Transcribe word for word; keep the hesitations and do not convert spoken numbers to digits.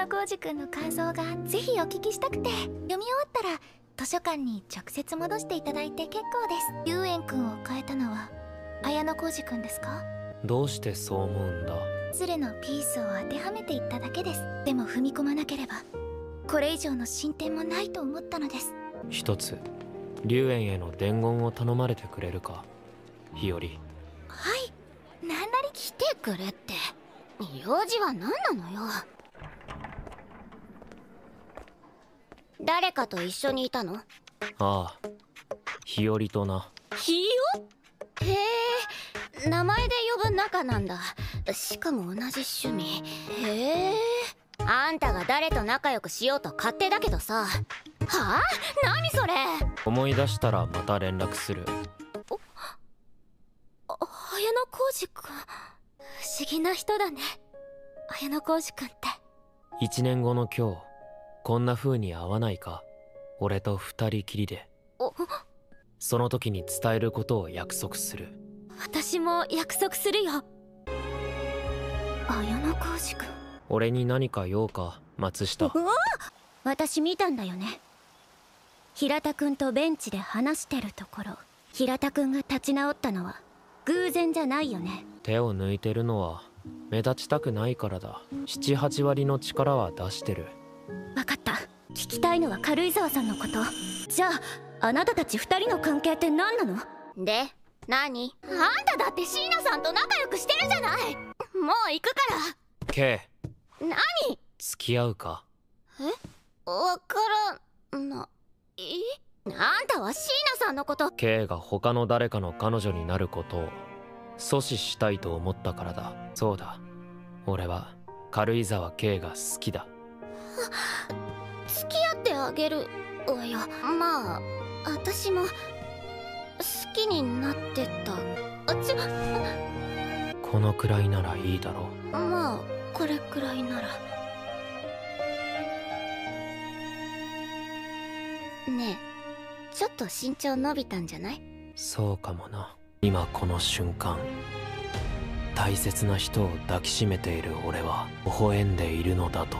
野浩二くんの感想がぜひお聞きしたくて、読み終わったら図書館に直接戻していただいて結構です。遊園くんを変えたのは綾野浩二くんですか？どうしてそう思うんだ？ズルのピースを当てはめていっただけです。でも踏み込まなければこれ以上の進展もないと思ったのです。一つ龍園への伝言を頼まれてくれるか、日和。はい、何なり来てくれって。用事は何なのよ。誰かと一緒にいたの？ああ、日和とな。日和？へえ、名前で呼ぶ仲なんだ。しかも同じ趣味。へえ。あんたが誰と仲良くしようと勝手だけどさ。はあ？何それ？思い出したらまた連絡する。あ、綾野浩二くん。不思議な人だね、綾野浩二くんって。いちねんごの今日、こんな風に会わないか、俺と二人きりで。その時に伝えることを約束する。私も約束するよ、綾野浩二くん。俺に何か用か、松下。私見たんだよね、平田くんとベンチで話してるところ。平田くんが立ち直ったのは偶然じゃないよね。手を抜いてるのは目立ちたくないからだ。ななはちわりの力は出してる。分かった、聞きたいのは軽井沢さんのこと。じゃああなたたち二人の関係って何なの？で何？あんただって椎名さんと仲良くしてるじゃない。もう行くから。 K 何？付き合うか？え？分からな。え？あんたは椎名さんのこと K が他の誰かの彼女になることを阻止したいと思ったからだ。そうだ、俺は軽井沢 K が好きだ。付き合ってあげるわよ。まあ私も好きになってた。あちこのくらいならいいだろう。まあこれくらいならね。えちょっと身長伸びたんじゃない？そうかもな。今この瞬間、大切な人を抱きしめている俺は微笑んでいるのだと。